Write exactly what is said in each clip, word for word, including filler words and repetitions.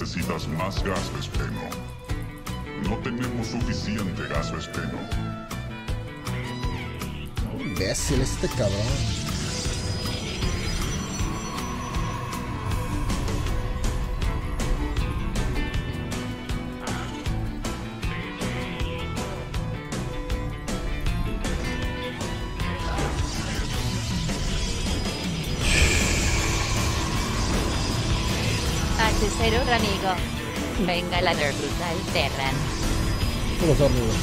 necesitas más gas vespeno. No tenemos suficiente gas vespeno. Imbécil este cabrón. Cero, amigo. Venga la de brutal Terran. Los amigos.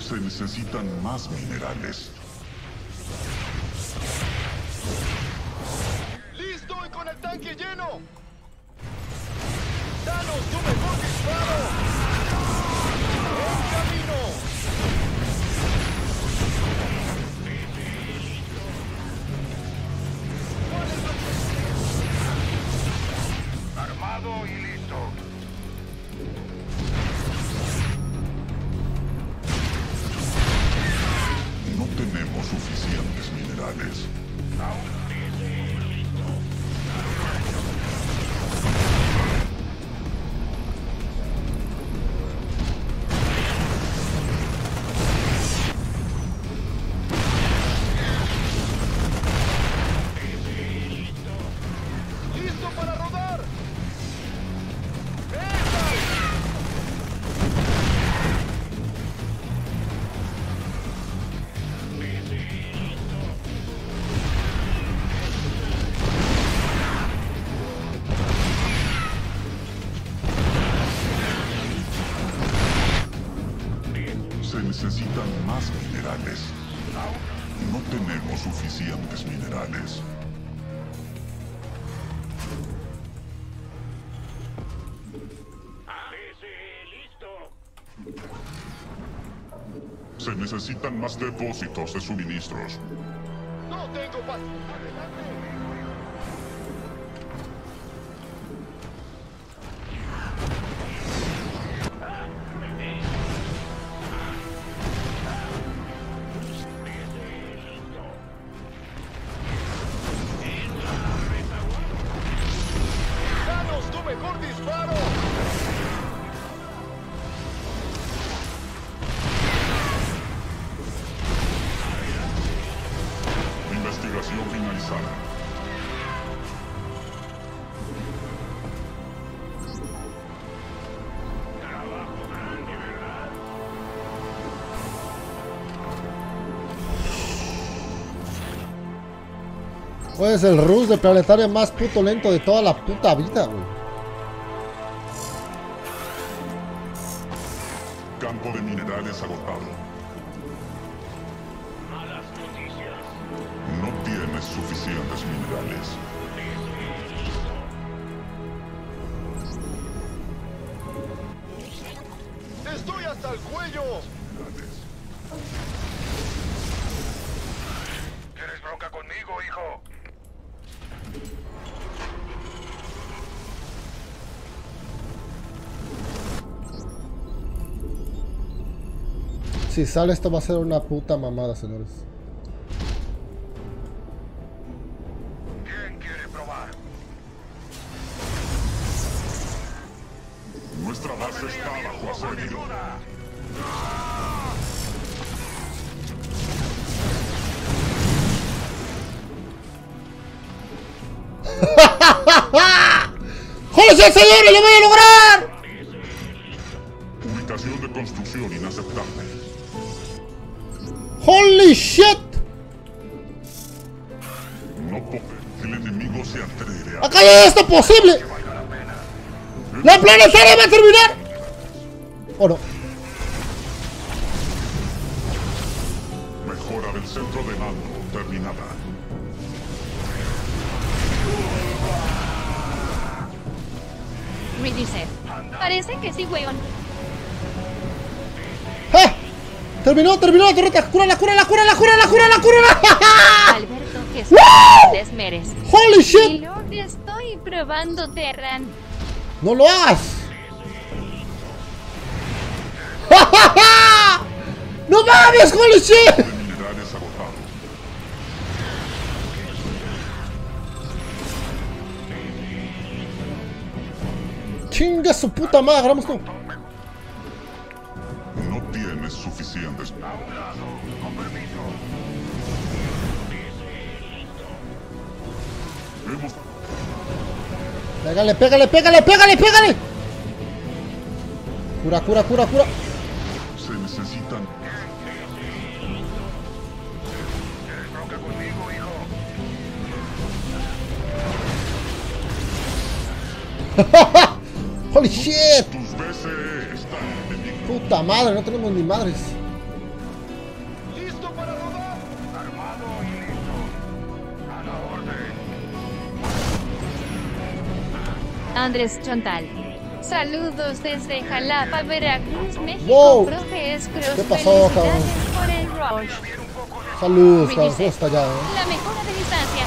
Se necesitan más minerales. ¡Listo y con el tanque lleno! ¡Danos tu mejor disparo! ¡En camino! Se necesitan más depósitos de suministros. No tengo paz. Pues el rush del planetario más puto lento de toda la puta vida, güey. Campo de minerales agotado. Malas noticias. No tienes suficientes minerales. Estoy hasta el cuello. ¿Quieres bronca conmigo, hijo? Si sale esto va a ser una puta mamada, señores. Nuestra base está bajo asedio. ¡Joder, señores! ¡Lo voy a lograr! Ubicación de construcción inaceptable. ¡Holy shit! No puede. El enemigo se atreve a... ¡Acá ya está posible! ¡La planetaria va a terminar! ¿O no? Mejora del centro de mando terminada. Me dice, parece que sí, weón. ¡Eh! Terminó, terminó la torreta. ¡Cura la cura, la cura, la cura, la cura, la cura! Alberto, que desmeres. ¡Holy shit! Y lo que estoy probando, Terran. ¡No lo hagas! ¡No mames, holy shit! ¡Chinga su puta madre! ¡Vamos tú! No tienes suficientes. Pégale, pégale, pégale, pégale, pégale. Cura, cura, cura, cura. Se necesitan. Bronca conmigo, hijo. Holy shit. Tus B C E están en... Puta madre, no tenemos ni madres. Listo para rodar. Armado y listo. A la orden. Andrés Chontal. Saludos desde Jalapa, Veracruz, México. Wow. Profe Escross. ¿Qué pasó, cabrón? Saludos, cabrón. ¿Cómo está ya, eh? La mejora de distancia.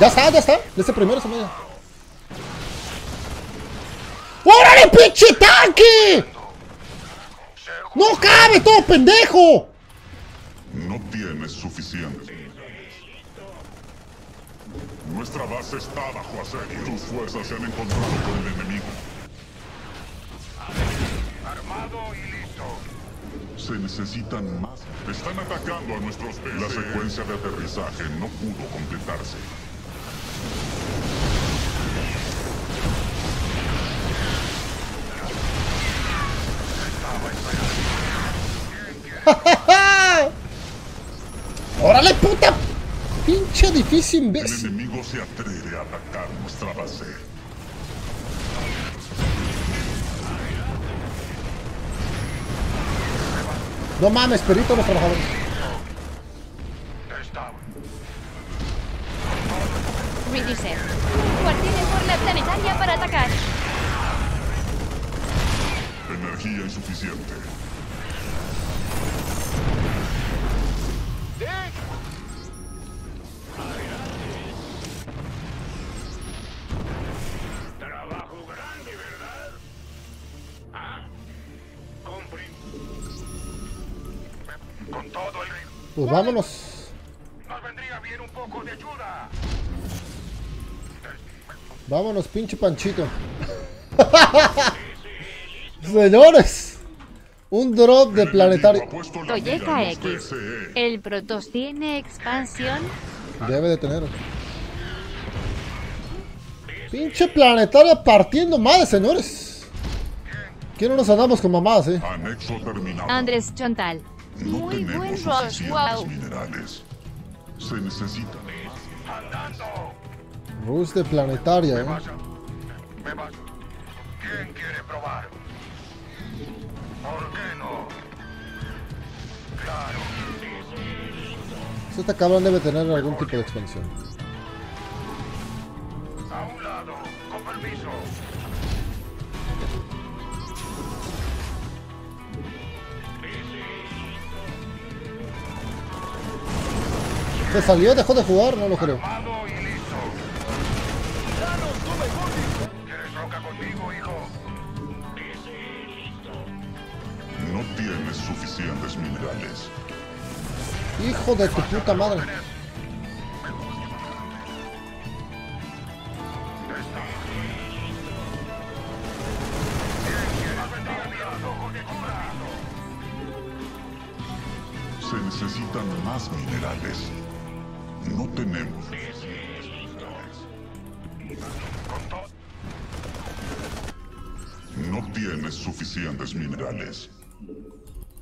Ya está, ya está. Desde primero se me da. ¡Órale, pinche tanque! ¡No cabe todo, pendejo! No tienes suficiente. Nuestra base está bajo asedio. Tus fuerzas se han encontrado con el enemigo. Armado y listo. Se necesitan más. Están atacando a nuestros P C. La secuencia de aterrizaje no pudo completarse. ¡Órale, puta! ¡Pinche difícil, imbécil! El enemigo se atreve a atacar nuestra base. No mames, perrito, los trabajadores. Reducer. Cuartiles por la planetaria para atacar. Energía insuficiente. Trabajo grande, ¿verdad? Ah, compre. Con todo el... Pues vámonos. Nos vendría bien un poco de ayuda. Vámonos, pinche Panchito. Señores. Un drop de planetario. Toyeka X. ¿El Protoss tiene expansión? Debe de tener. Pinche planetario partiendo madre, señores. ¿Quién no nos andamos con mamadas, eh? Andrés Chontal. No muy buen rush, wow. Minerales. Se necesita. Rush de planetaria, eh. Me vaya. ¿Quién quiere probar? ¿Por qué no? Claro. Este cabrón debe tener algún tipo de expansión. A un lado, con permiso. ¿Se salió? ¿Dejó de jugar? No lo creo. ¿Quieres roca conmigo, hijo? No tienes suficientes minerales. Hijo de tu puta madre. necesitan más minerales. No tenemos. Sí, sí, listo. No tienes suficientes minerales.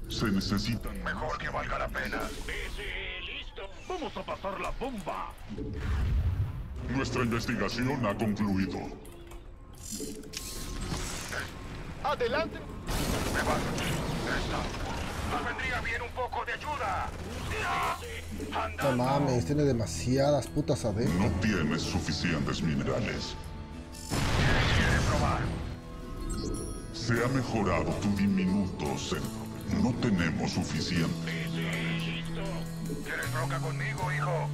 Se necesitan. Mejor que valga la pena. Sí, sí, listo. Vamos a pasar la bomba. Nuestra investigación ha concluido. Adelante. Me va. Nos vendría bien un poco de ayuda. No mames, tiene demasiadas putas adentro. No tienes suficientes minerales. ¿Qué quiere probar? Se ha mejorado tu diminuto centro. No tenemos suficiente. Listo. ¿Quieres roca conmigo, hijo?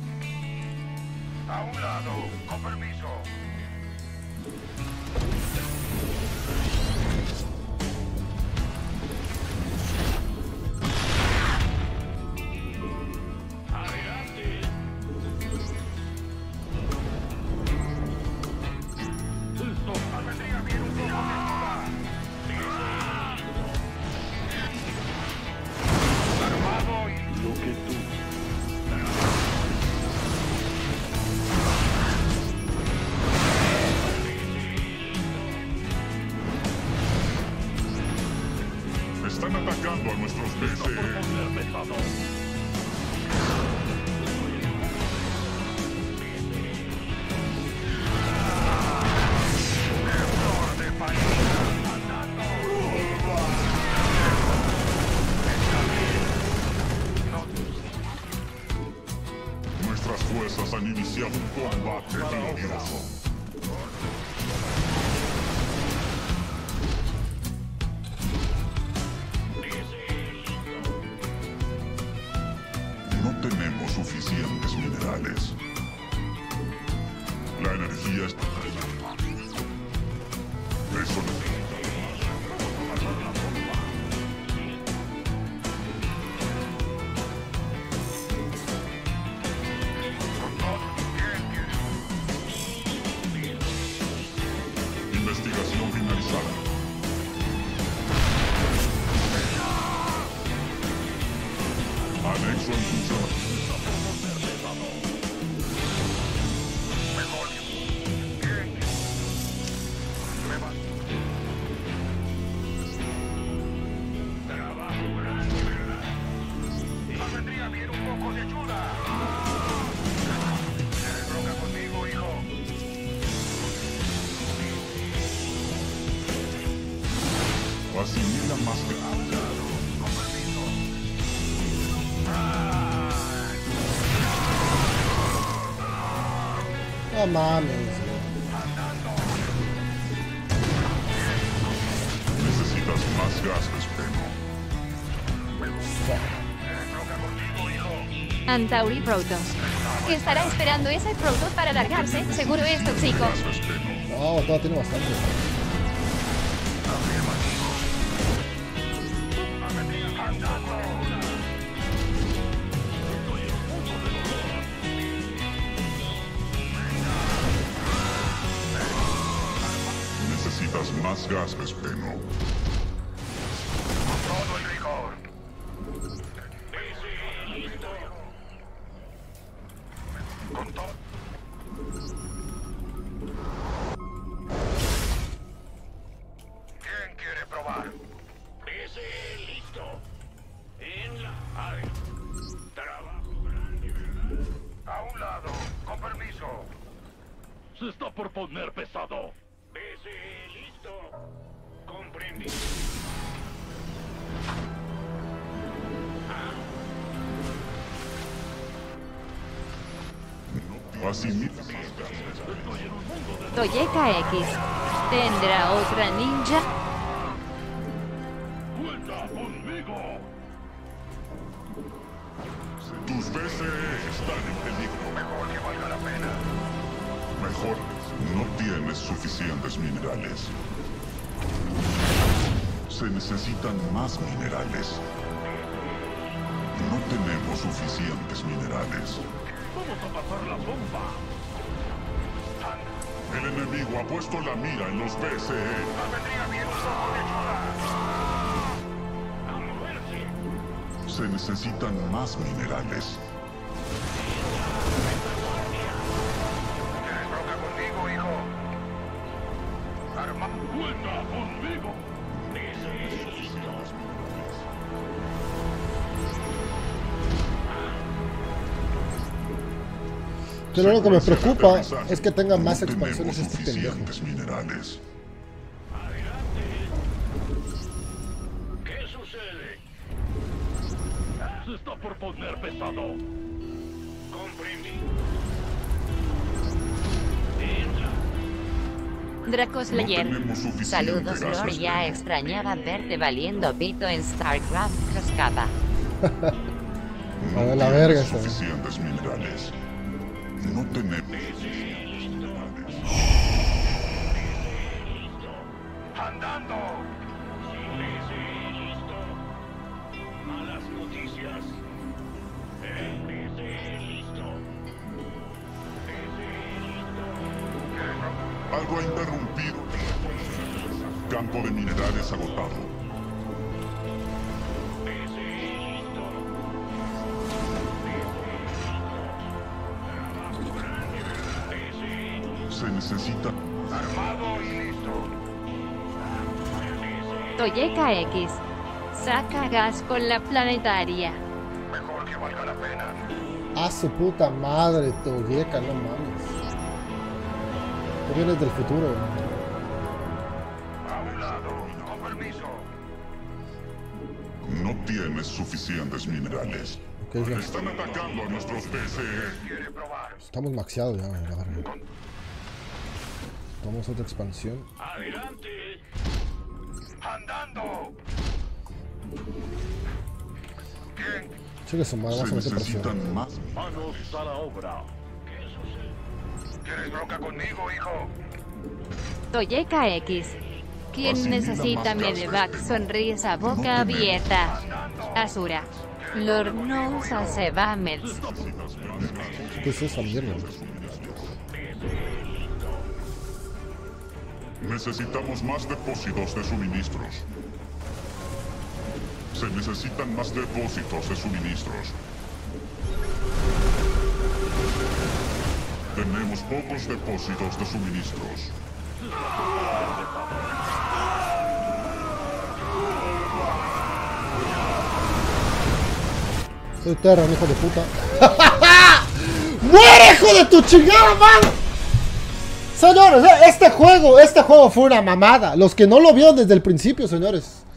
A un lado, con permiso. No mames. Necesitas más gas, Espeno. Antauri Protoss. Estará esperando ese Protoss para largarse. Seguro es tóxico. No, todavía tiene bastante. Más gas, Espeno. Con todo el rigor. Sí, listo. Con todo. ¿Quién quiere probar? Sí, listo. En la área. Trabajo grande, ¿verdad? A un lado, con permiso. Se está por poner pesado. Toyeka X tendrá otra ninja. Cuenta conmigo. Tus B C E están en peligro. Mejor que valga la pena. Mejor no tienes suficientes minerales. Se necesitan más minerales. No tenemos suficientes minerales. Vamos a pasar la bomba. El enemigo ha puesto la mira en los B C E. Vendría bien un poco de ayuda. Se necesitan más minerales. ¿Quieres bronca conmigo, hijo? Arma. ¡Cuenta conmigo! Necesito más minerales. Pero lo que me preocupa es que tenga más expansiones este pendejo. Minerales. Está por poner pesado. Comprimí. Dracosslayer. No saludos, Lord. Ya extrañaba verte valiendo pito en StarCraft Croscapa. A ver, la verga, eso. Suficientes minerales. No tenemos suficientes minerales. Listo. Andando. Algo ha interrumpido. Campo de minerales agotado. Se necesita. Armado y listo. Toyeka X. Saca gas con la planetaria. Mejor que valga la pena. A su puta madre, Toyeka, no mames. Vienes del futuro. A un lado, con permiso. No tienes suficientes minerales. Okay, ya. Están atacando a nuestros P C E. Estamos maxeados ya, la verdad. Tomamos otra expansión. Adelante. Andando. Chica, su madre, vamos a meter presión. Manos a la obra. ¿Quieres bronca conmigo, hijo? Toyeka X. Quien necesita Medivac, sonrisa, boca abierta. Asura. Lord Nousa se va a Meds. ¿Qué es esa mierda? Necesitamos más depósitos de suministros. Se necesitan más depósitos de suministros. Tenemos pocos depósitos de suministros. Soy Terra, hijo de puta. ¡Muere, hijo de tu chingada, mano! Señores, este juego, este juego fue una mamada. Los que no lo vieron desde el principio, señores.